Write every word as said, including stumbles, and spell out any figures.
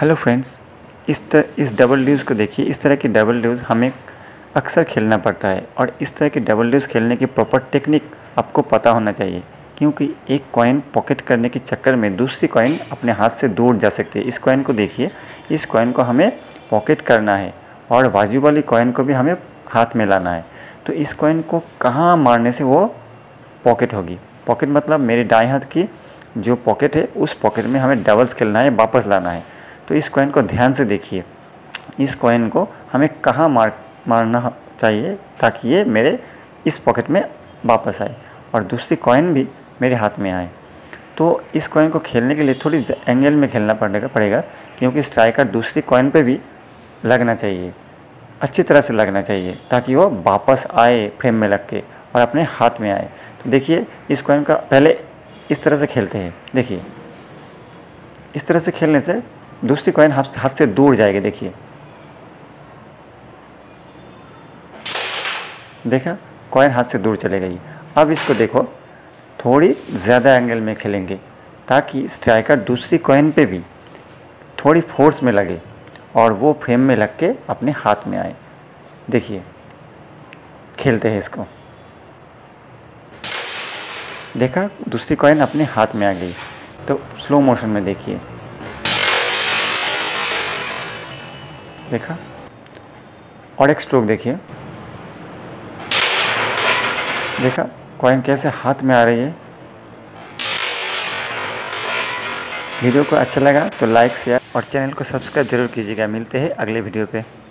Hello friends, इस तरह इस डबल ड्यूज को देखिए। इस तरह की डबल ड्यूज हमें अक्सर खेलना पड़ता है और इस तरह की डबल ड्यूज खेलने की प्रॉपर टेक्निक आपको पता होना चाहिए, क्योंकि एक कॉइन पॉकेट करने के चक्कर में दूसरी कॉइन अपने हाथ से दूर जा सकती है। इस कॉइन को देखिए, इस कॉइन को हमें पॉकेट करना है और बाजू वाली कॉइन को भी हमें हाथ में लाना है। तो इस कॉइन को कहाँ मारने से वो पॉकेट होगी। पॉकेट मतलब मेरे दाएं हाथ की जो पॉकेट है उस पॉकेट में हमें डबल्स खेलना है, वापस लाना है। तो इस कॉइन को ध्यान से देखिए, इस कॉइन को हमें कहाँ मार मारना चाहिए ताकि ये मेरे इस पॉकेट में वापस आए और दूसरी कॉइन भी मेरे हाथ में आए। तो इस कॉइन को खेलने के लिए थोड़ी एंगल में खेलना पड़ेगा पड़ेगा क्योंकि स्ट्राइकर दूसरी कॉइन पे भी लगना चाहिए, अच्छी तरह से लगना चाहिए ताकि वो वापस आए फ्रेम में लग के और अपने हाथ में आए। तो देखिए, इस कॉइन का पहले इस तरह से खेलते हैं। देखिए, इस तरह से खेलने से दूसरी कॉइन हाथ से दूर जाएगी। देखिए, देखा, कॉइन हाथ से दूर चले गई। अब इसको देखो, थोड़ी ज़्यादा एंगल में खेलेंगे ताकि स्ट्राइकर दूसरी कॉइन पे भी थोड़ी फोर्स में लगे और वो फ्रेम में लग के अपने हाथ में आए। देखिए, खेलते हैं इसको। देखा, दूसरी कॉइन अपने हाथ में आ गई। तो स्लो मोशन में देखिए, देखा, और एक स्ट्रोक देखिए। देखा, कॉइन कैसे हाथ में आ रही है। वीडियो को अच्छा लगा तो लाइक, शेयर और चैनल को सब्सक्राइब जरूर कीजिएगा। मिलते हैं अगले वीडियो पे।